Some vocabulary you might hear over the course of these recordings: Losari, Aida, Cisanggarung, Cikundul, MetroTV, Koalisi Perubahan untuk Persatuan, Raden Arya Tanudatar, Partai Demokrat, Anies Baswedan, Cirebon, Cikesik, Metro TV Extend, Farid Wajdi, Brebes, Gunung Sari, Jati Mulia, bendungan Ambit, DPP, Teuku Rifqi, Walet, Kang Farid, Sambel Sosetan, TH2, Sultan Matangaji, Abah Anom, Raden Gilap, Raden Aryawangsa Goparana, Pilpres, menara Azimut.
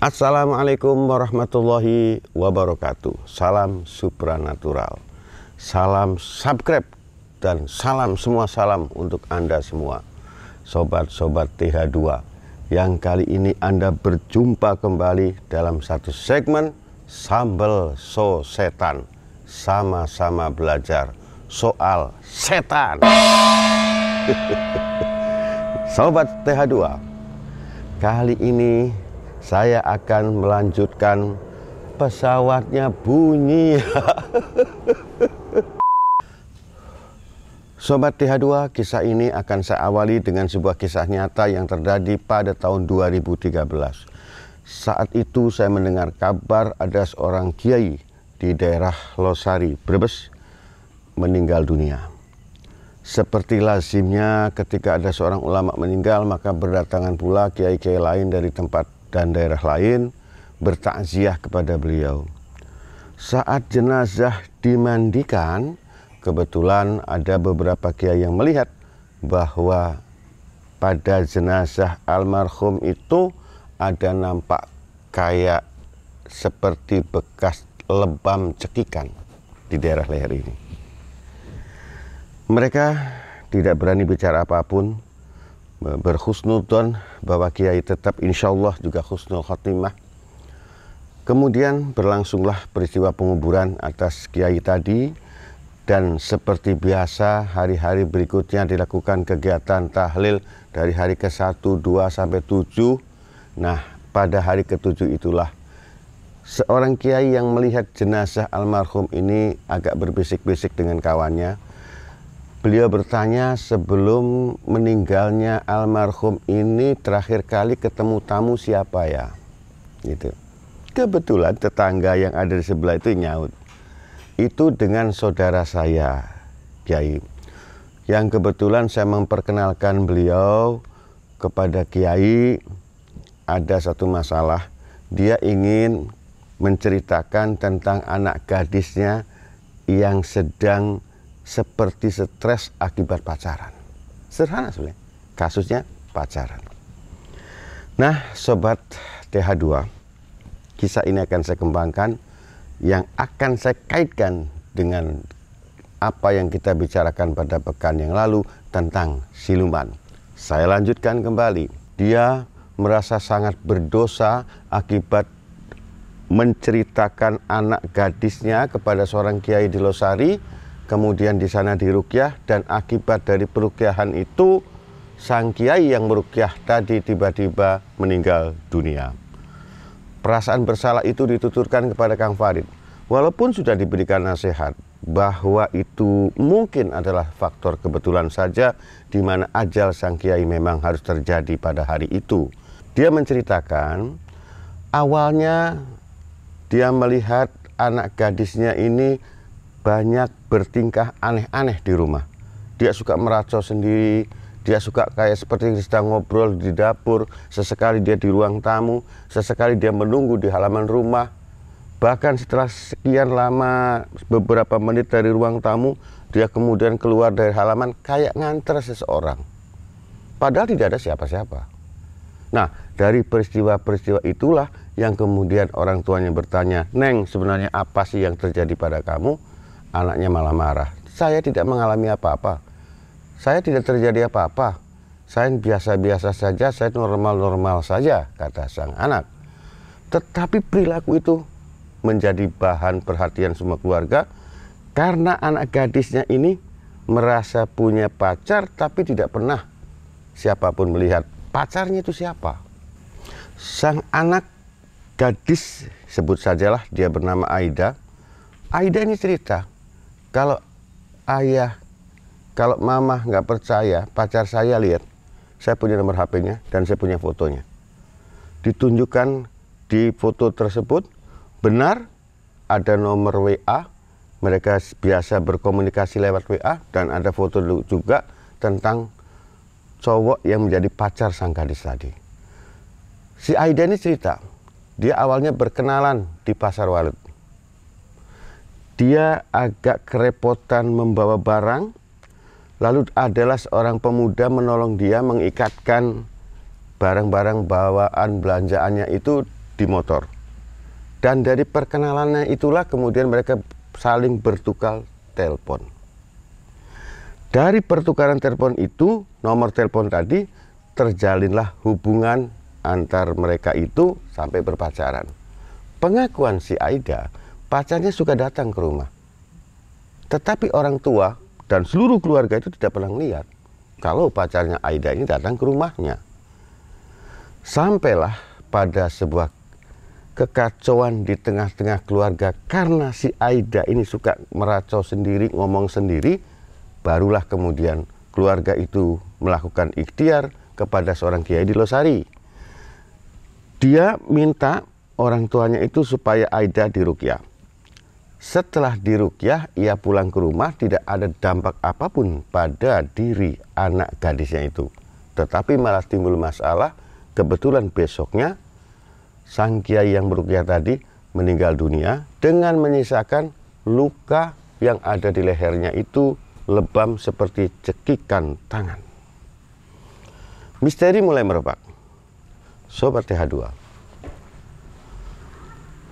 Assalamualaikum warahmatullahi wabarakatuh. Salam supranatural. Salam subscribe dan salam semua salam untuk Anda semua. Sobat-sobat TH2 yang kali ini Anda berjumpa kembali dalam satu segmen Sambel Sosetan. Sama-sama belajar soal setan. Sobat TH2, kali ini saya akan melanjutkan pesawatnya bunyi. Sobat TH2, kisah ini akan saya awali dengan sebuah kisah nyata yang terjadi pada tahun 2013. Saat itu saya mendengar kabar ada seorang kiai di daerah Losari, Brebes, meninggal dunia. Seperti lazimnya ketika ada seorang ulama meninggal, maka berdatangan pula kiai-kiai lain dari tempat dan daerah lain bertakziah kepada beliau. Saat jenazah dimandikan, kebetulan ada beberapa kiai yang melihat bahwa pada jenazah almarhum itu ada nampak kayak seperti bekas lebam cekikan di daerah leher ini. Mereka tidak berani bicara apapun, berhusnudzon bahwa kiai tetap insya Allah juga husnul khotimah. Kemudian berlangsunglah peristiwa penguburan atas kiai tadi, dan seperti biasa hari-hari berikutnya dilakukan kegiatan tahlil dari hari ke-1, 2, sampai 7. Nah, pada hari ke-7 itulah seorang kiai yang melihat jenazah almarhum ini agak berbisik-bisik dengan kawannya. Beliau bertanya sebelum meninggalnya almarhum ini terakhir kali ketemu tamu siapa ya? Gitu. Kebetulan tetangga yang ada di sebelah itu nyaut. Itu dengan saudara saya, Kiai. Yang kebetulan saya memperkenalkan beliau kepada Kiai. Ada satu masalah. Dia ingin menceritakan tentang anak gadisnya yang sedang seperti stres akibat pacaran. Sederhana sebenarnya, kasusnya pacaran. Nah, sobat TH2, kisah ini akan saya kembangkan, yang akan saya kaitkan dengan apa yang kita bicarakan pada pekan yang lalu tentang siluman. Saya lanjutkan kembali. Dia merasa sangat berdosa akibat menceritakan anak gadisnya kepada seorang kiai di Losari. Kemudian di sana diruqyah, dan akibat dari peruqyahan itu sang kiai yang meruqyah tadi tiba-tiba meninggal dunia. Perasaan bersalah itu dituturkan kepada Kang Farid. Walaupun sudah diberikan nasihat bahwa itu mungkin adalah faktor kebetulan saja di mana ajal sang kiai memang harus terjadi pada hari itu. Dia menceritakan awalnya dia melihat anak gadisnya ini banyak bertingkah aneh-aneh di rumah. Dia suka meracau sendiri, dia suka kayak seperti sedang ngobrol di dapur, sesekali dia di ruang tamu, sesekali dia menunggu di halaman rumah. Bahkan setelah sekian lama, beberapa menit dari ruang tamu, dia kemudian keluar dari halaman kayak nganter seseorang. Padahal tidak ada siapa-siapa. Nah, dari peristiwa-peristiwa itulah yang kemudian orang tuanya bertanya, "Neng, sebenarnya apa sih yang terjadi pada kamu?" Anaknya malah marah. Saya tidak mengalami apa-apa. Saya tidak terjadi apa-apa. Saya biasa-biasa saja, saya normal-normal saja, kata sang anak. Tetapi perilaku itu menjadi bahan perhatian semua keluarga karena anak gadisnya ini merasa punya pacar tapi tidak pernah siapapun melihat pacarnya itu siapa. Sang anak gadis, sebut sajalah dia bernama Aida. Aida ini cerita, kalau mama nggak percaya, pacar saya lihat, saya punya nomor HP-nya dan saya punya fotonya. Ditunjukkan di foto tersebut, benar ada nomor WA, mereka biasa berkomunikasi lewat WA, dan ada foto juga tentang cowok yang menjadi pacar sang gadis tadi. Si Aida ini cerita, dia awalnya berkenalan di pasar Walet. Dia agak kerepotan membawa barang, lalu adalah seorang pemuda menolong dia mengikatkan barang-barang bawaan belanjaannya itu di motor. Dan dari perkenalannya itulah kemudian mereka saling bertukar telepon. Dari pertukaran telepon itu, nomor telepon tadi, terjalinlah hubungan antar mereka itu sampai berpacaran. Pengakuan si Aida, pacarnya suka datang ke rumah. Tetapi orang tua dan seluruh keluarga itu tidak pernah melihat kalau pacarnya Aida ini datang ke rumahnya. Sampailah pada sebuah kekacauan di tengah-tengah keluarga karena si Aida ini suka meracau sendiri, ngomong sendiri, barulah kemudian keluarga itu melakukan ikhtiar kepada seorang kiai di Losari. Dia minta orang tuanya itu supaya Aida diruqyah. Setelah diruqyah, ia pulang ke rumah, tidak ada dampak apapun pada diri anak gadisnya itu. Tetapi malah timbul masalah, kebetulan besoknya sang kiai yang meruqyah tadi meninggal dunia dengan menyisakan luka yang ada di lehernya itu lebam seperti cekikan tangan. Misteri mulai merebak. Sobat TH2.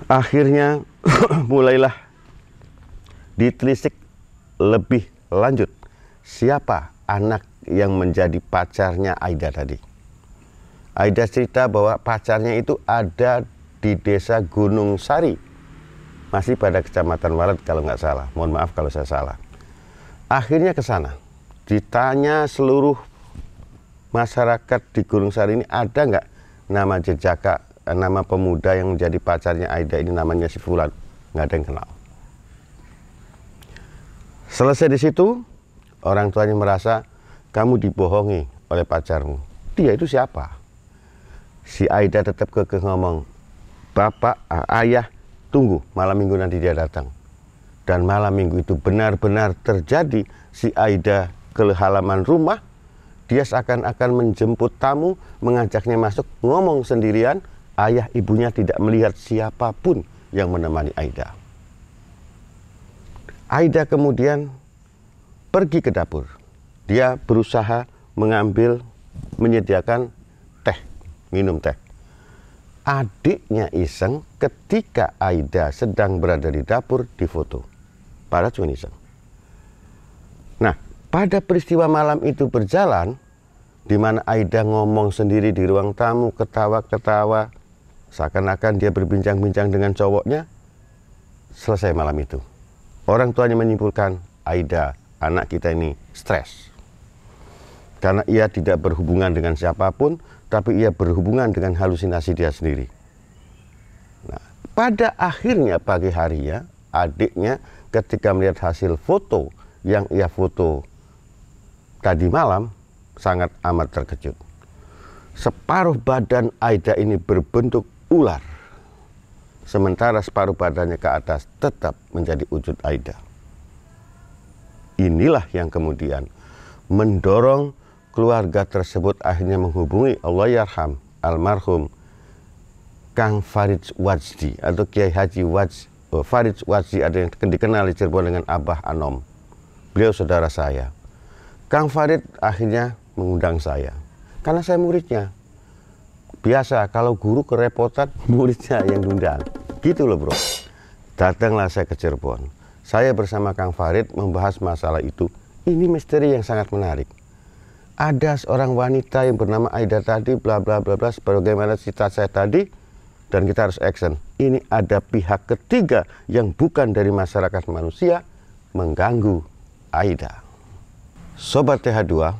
Akhirnya mulailah ditelisik lebih lanjut siapa anak yang menjadi pacarnya Aida tadi. Aida cerita bahwa pacarnya itu ada di desa Gunung Sari. Masih pada kecamatan Walet kalau nggak salah. Mohon maaf kalau saya salah. Akhirnya ke sana. Ditanya seluruh masyarakat di Gunung Sari ini ada nggak nama jejaka, nama pemuda yang menjadi pacarnya Aida ini namanya si Fulan. Nggak ada yang kenal. Selesai di situ, orang tuanya merasa kamu dibohongi oleh pacarmu. Dia itu siapa? Si Aida tetap kekeh ngomong, bapak, ayah, tunggu malam minggu nanti dia datang. Dan malam minggu itu benar-benar terjadi. Si Aida ke halaman rumah. Dia seakan-akan menjemput tamu, mengajaknya masuk, ngomong sendirian. Ayah ibunya tidak melihat siapapun yang menemani Aida. Aida kemudian pergi ke dapur. Dia berusaha mengambil, menyediakan teh, minum teh. Adiknya iseng ketika Aida sedang berada di dapur difoto. Padahal cuma iseng. Nah, pada peristiwa malam itu berjalan, di mana Aida ngomong sendiri di ruang tamu, ketawa-ketawa, seakan-akan dia berbincang-bincang dengan cowoknya. Selesai malam itu, orang tuanya menyimpulkan, Aida, anak kita ini stres. Karena ia tidak berhubungan dengan siapapun, tapi ia berhubungan dengan halusinasi dia sendiri. Nah, pada akhirnya pagi harinya, adiknya ketika melihat hasil foto yang ia foto tadi malam, sangat amat terkejut. Separuh badan Aida ini berbentuk ular, sementara separuh badannya ke atas tetap menjadi wujud Aida. Inilah yang kemudian mendorong keluarga tersebut akhirnya menghubungi Allahyarham almarhum Kang Farid Wajdi atau Kiai Haji Farid Wajdi, ada yang dikenal di Cirebon dengan Abah Anom. Beliau saudara saya. Kang Farid akhirnya mengundang saya, karena saya muridnya. Biasa kalau guru kerepotan, muridnya yang diundang. Gitu loh bro. Datanglah saya ke Cirebon. Saya bersama Kang Farid membahas masalah itu. Ini misteri yang sangat menarik. Ada seorang wanita yang bernama Aida tadi, bla bla bla bla, sebagaimana cerita saya tadi, dan kita harus action. Ini ada pihak ketiga yang bukan dari masyarakat manusia mengganggu Aida. Sobat TH2,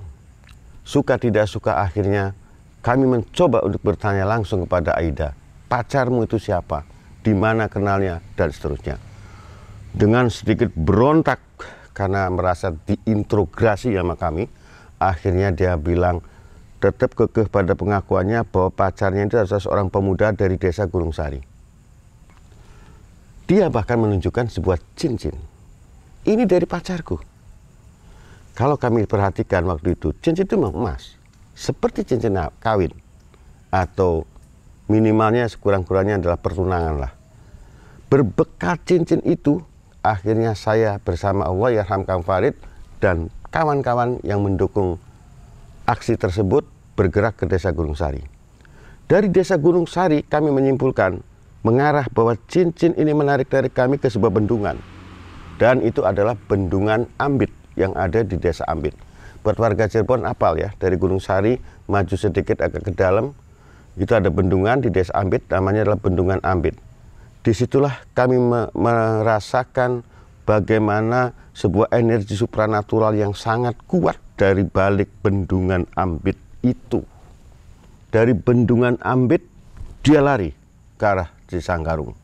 suka tidak suka akhirnya kami mencoba untuk bertanya langsung kepada Aida, pacarmu itu siapa, di mana kenalnya, dan seterusnya. Dengan sedikit berontak karena merasa diintrogasi sama kami, akhirnya dia bilang tetap kekeh pada pengakuannya bahwa pacarnya itu adalah seorang pemuda dari desa Gunung Sari. Dia bahkan menunjukkan sebuah cincin. Ini dari pacarku. Kalau kami perhatikan waktu itu, cincin itu emas. Seperti cincin kawin. Atau minimalnya sekurang-kurangnya adalah pertunangan lah. Berbekas cincin itu, akhirnya saya bersama Allahyarham Kang Farid dan kawan-kawan yang mendukung aksi tersebut bergerak ke desa Gunung Sari. Dari desa Gunung Sari kami menyimpulkan mengarah bahwa cincin ini menarik-tarik kami ke sebuah bendungan. Dan itu adalah bendungan Ambit yang ada di desa Ambit. Buat warga Cirebon apal ya, dari Gunung Sari maju sedikit agak ke dalam, itu ada bendungan di desa Ambit, namanya adalah bendungan Ambit. Disitulah kami merasakan bagaimana sebuah energi supranatural yang sangat kuat dari balik bendungan Ambit itu. Dari bendungan Ambit, dia lari ke arah Cisanggarung.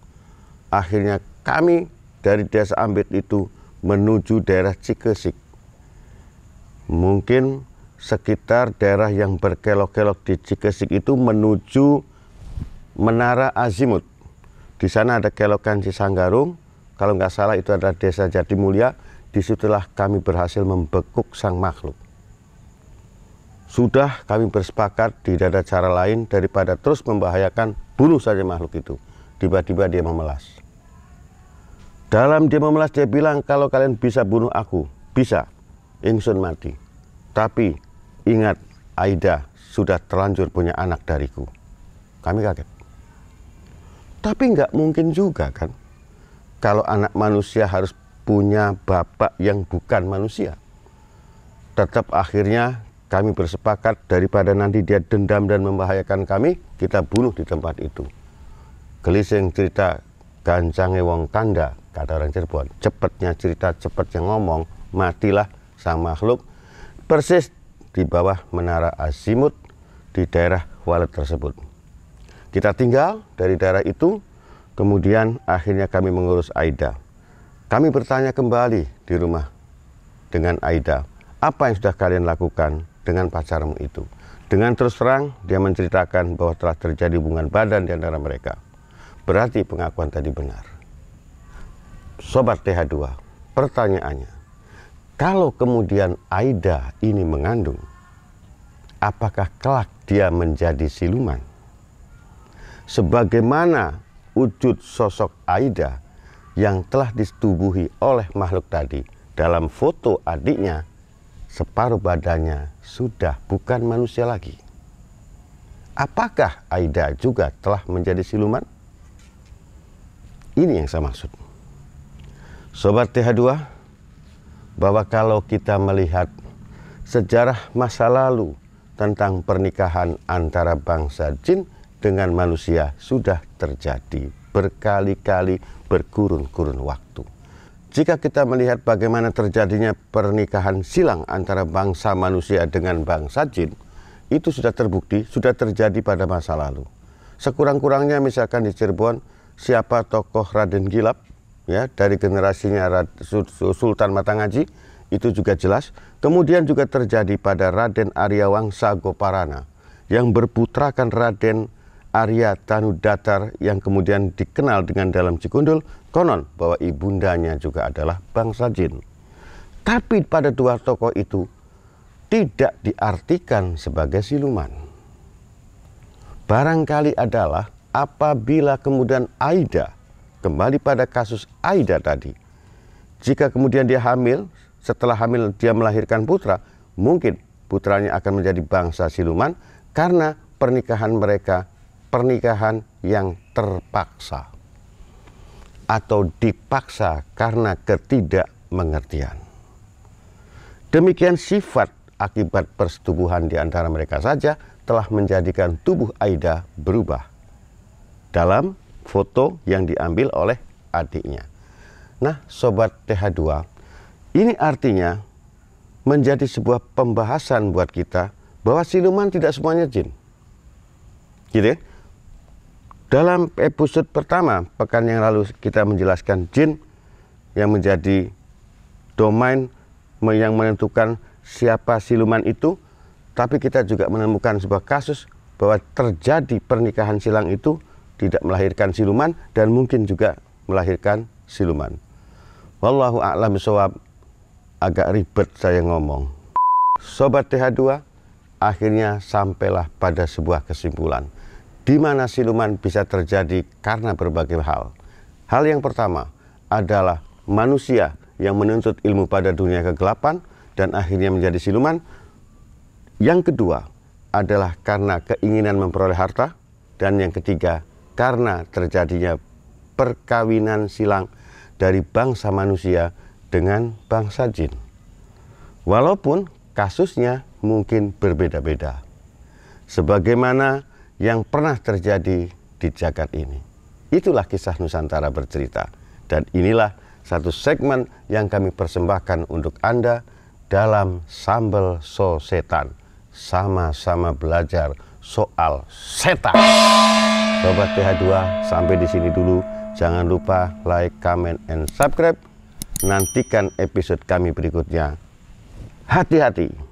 Akhirnya kami dari desa Ambit itu menuju daerah Cikesik. Mungkin sekitar daerah yang berkelok-kelok di Cikesik itu menuju menara Azimut. Di sana ada kelokan Cisanggarung, kalau nggak salah itu adalah desa Jati Mulia. Disitulah kami berhasil membekuk sang makhluk. Sudah kami bersepakat tidak ada cara lain daripada terus membahayakan, bunuh saja makhluk itu. Tiba-tiba dia memelas. Dalam dia memelas, dia bilang, kalau kalian bisa bunuh aku, bisa, ingsun mati. Tapi ingat, Aida sudah terlanjur punya anak dariku. Kami kaget. Tapi nggak mungkin juga kan, kalau anak manusia harus punya bapak yang bukan manusia. Tetap akhirnya kami bersepakat daripada nanti dia dendam dan membahayakan kami, kita bunuh di tempat itu. Gelising cerita gancange wong kanda, kata orang Cirebon. Cepatnya cerita, cepatnya ngomong, matilah sang makhluk persis di bawah menara Azimut di daerah Walet tersebut. Kita tinggal dari daerah itu, kemudian akhirnya kami mengurus Aida. Kami bertanya kembali di rumah dengan Aida, apa yang sudah kalian lakukan dengan pacarmu itu? Dengan terus terang, dia menceritakan bahwa telah terjadi hubungan badan di antara mereka. Berarti pengakuan tadi benar. Sobat TH2, pertanyaannya, kalau kemudian Aida ini mengandung, apakah kelak dia menjadi siluman? Sebagaimana wujud sosok Aida yang telah disetubuhi oleh makhluk tadi dalam foto adiknya, separuh badannya sudah bukan manusia lagi. Apakah Aida juga telah menjadi siluman? Ini yang saya maksud. Sobat TH2, bahwa kalau kita melihat sejarah masa lalu tentang pernikahan antara bangsa jin dengan manusia sudah terjadi berkali-kali berkurun-kurun waktu. Jika kita melihat bagaimana terjadinya pernikahan silang antara bangsa manusia dengan bangsa jin, itu sudah terbukti, sudah terjadi pada masa lalu. Sekurang-kurangnya misalkan di Cirebon, siapa tokoh Raden Gilap, ya, dari generasinya Sultan Matangaji, itu juga jelas. Kemudian juga terjadi pada Raden Aryawangsa Goparana, yang berputrakan Raden Arya Tanudatar yang kemudian dikenal dengan dalam Cikundul, konon bahwa ibundanya juga adalah bangsa jin. Tapi pada dua tokoh itu tidak diartikan sebagai siluman. Barangkali adalah apabila kemudian Aida, kembali pada kasus Aida tadi, jika kemudian dia hamil, setelah hamil dia melahirkan putra, mungkin putranya akan menjadi bangsa siluman karena pernikahan mereka pernikahan yang terpaksa atau dipaksa karena ketidakmengertian. Demikian sifat akibat persetubuhan di antara mereka saja telah menjadikan tubuh Aida berubah dalam foto yang diambil oleh adiknya. Nah, Sobat TH2, ini artinya menjadi sebuah pembahasan buat kita bahwa siluman tidak semuanya jin. Gitu ya? Dalam episode pertama, pekan yang lalu kita menjelaskan jin yang menjadi domain yang menentukan siapa siluman itu. Tapi kita juga menemukan sebuah kasus bahwa terjadi pernikahan silang itu tidak melahirkan siluman dan mungkin juga melahirkan siluman. Wallahu a'lam bishawab. Agak ribet saya ngomong. Sobat TH2, akhirnya sampailah pada sebuah kesimpulan. Di mana siluman bisa terjadi karena berbagai hal. Hal yang pertama adalah manusia yang menuntut ilmu pada dunia kegelapan dan akhirnya menjadi siluman. Yang kedua adalah karena keinginan memperoleh harta, Dan yang ketiga, karena terjadinya perkawinan silang dari bangsa manusia dengan bangsa jin. Walaupun kasusnya mungkin berbeda-beda, sebagaimana yang pernah terjadi di jagat ini. Itulah kisah Nusantara bercerita. Dan inilah satu segmen yang kami persembahkan untuk Anda dalam Sambel Sosetan. Sama-sama belajar soal setan. Sobat PH2, sampai di sini dulu. Jangan lupa like, comment, and subscribe. Nantikan episode kami berikutnya. Hati-hati.